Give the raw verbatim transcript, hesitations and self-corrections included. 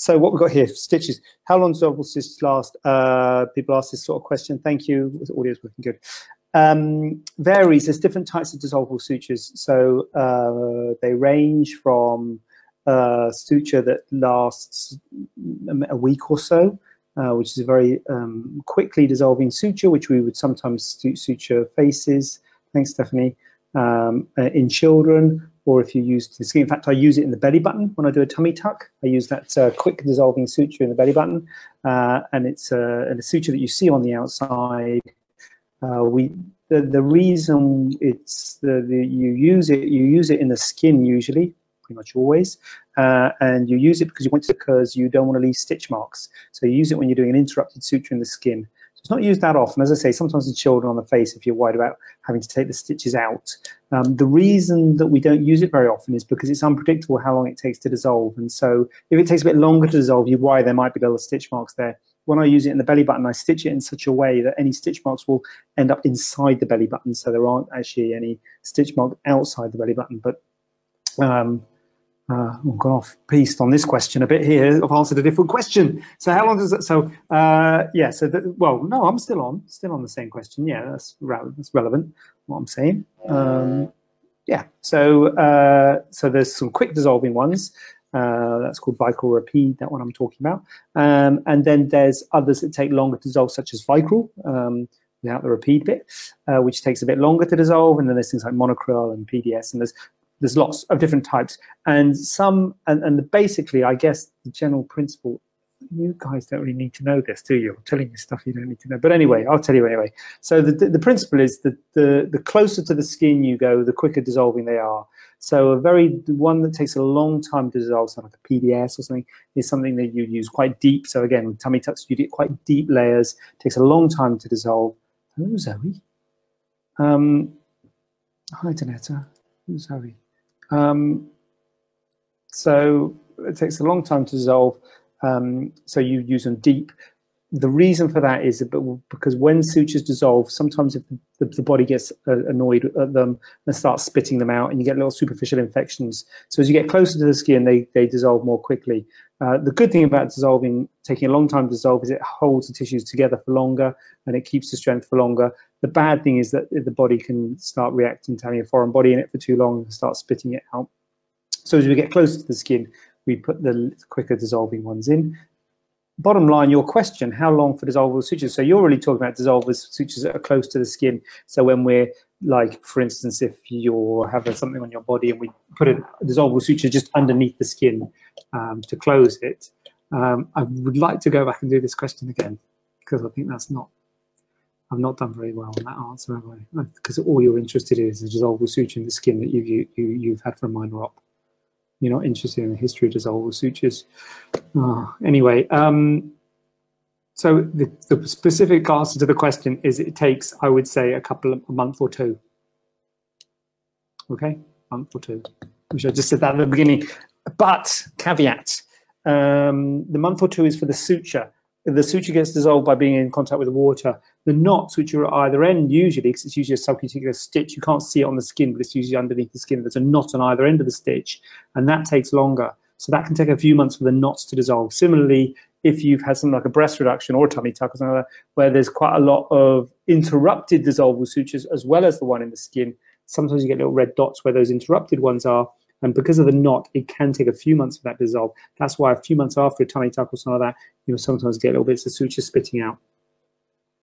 So what we've got here, stitches. How long do double stitches last? Uh, people ask this sort of question. Thank you. The audio's working good. Um, varies. There's different types of dissolvable sutures. So uh, they range from a suture that lasts a week or so, uh, which is a very um, quickly dissolving suture, which we would sometimes suture faces. Thanks, Stephanie. Um, in children, or if you use the skin. In fact, I use it in the belly button when I do a tummy tuck. I use that uh, quick dissolving suture in the belly button, uh, and it's uh, and the suture that you see on the outside. Uh, we the, the reason it's the, the you use it you use it in the skin usually, pretty much always, uh, and you use it because you want to because you don't want to leave stitch marks. So you use it when you're doing an interrupted suture in the skin. It's not used that often. As I say, sometimes in children on the face, if you're worried about having to take the stitches out. Um, the reason that we don't use it very often is because it's unpredictable how long it takes to dissolve. And so if it takes a bit longer to dissolve, you worry there might be little stitch marks there. When I use it in the belly button, I stitch it in such a way that any stitch marks will end up inside the belly button. So there aren't actually any stitch marks outside the belly button. But um, Uh, I've gone off piste on this question a bit here. I've answered a different question. So how long does that? So uh, yeah. So the, well, no, I'm still on, still on the same question. Yeah, that's relevant. That's relevant. What I'm saying. Um, yeah. So uh, so there's some quick dissolving ones. Uh, that's called Vicryl Rapide. That one I'm talking about. Um, and then there's others that take longer to dissolve, such as Vicryl. Um, without the Rapide bit, uh, which takes a bit longer to dissolve. And then there's things like Monocryl and P D S. And there's There's lots of different types, and some, and, and basically, I guess the general principle. You guys don't really need to know this, do you? I'm telling you stuff you don't need to know. But anyway, I'll tell you anyway. So the the, the principle is that the the closer to the skin you go, the quicker dissolving they are. So a very one that takes a long time to dissolve, something like a P D S or something, is something that you use quite deep. So again, with tummy tucks, you get quite deep layers. It takes a long time to dissolve. Hello, Zoe. Um, hi, Danetta. Hello, Zoe. Um, so it takes a long time to dissolve, um, so you use them deep. The reason for that is that because when sutures dissolve, sometimes if the, the body gets uh, annoyed at them and starts spitting them out, and you get little superficial infections. So as you get closer to the skin, they, they dissolve more quickly. Uh, the good thing about dissolving, taking a long time to dissolve, is it holds the tissues together for longer, and it keeps the strength for longer. The bad thing is that the body can start reacting to having a foreign body in it for too long and start spitting it out. So as we get closer to the skin, we put the quicker dissolving ones in. Bottom line, your question, how long for dissolvable sutures? So you're really talking about dissolvable sutures that are close to the skin. So when we're like, for instance, if you're having something on your body and we put a dissolvable suture just underneath the skin um, to close it. Um, I would like to go back and do this question again, because I think that's not, I've not done very well on that answer, have I? Because all you're interested in is the dissolvable suture in the skin that you've, you, you've had from a minor op. You're not interested in the history of dissolvable sutures. Oh, anyway, um, so the, the specific answer to the question is it takes, I would say, a couple of a month or two. Okay, month or two, which I just said that at the beginning. But caveat, um, the month or two is for the suture. The suture gets dissolved by being in contact with the water. The knots, which are at either end usually, because it's usually a subcuticular stitch, you can't see it on the skin, but it's usually underneath the skin. There's a knot on either end of the stitch, and that takes longer. So that can take a few months for the knots to dissolve. Similarly, if you've had something like a breast reduction or a tummy tuck or something like that, where there's quite a lot of interrupted dissolvable sutures as well as the one in the skin, sometimes you get little red dots where those interrupted ones are. And because of the knot, it can take a few months for that to dissolve. That's why a few months after a tummy tuck or something like that, you'll sometimes get little bits of suture spitting out.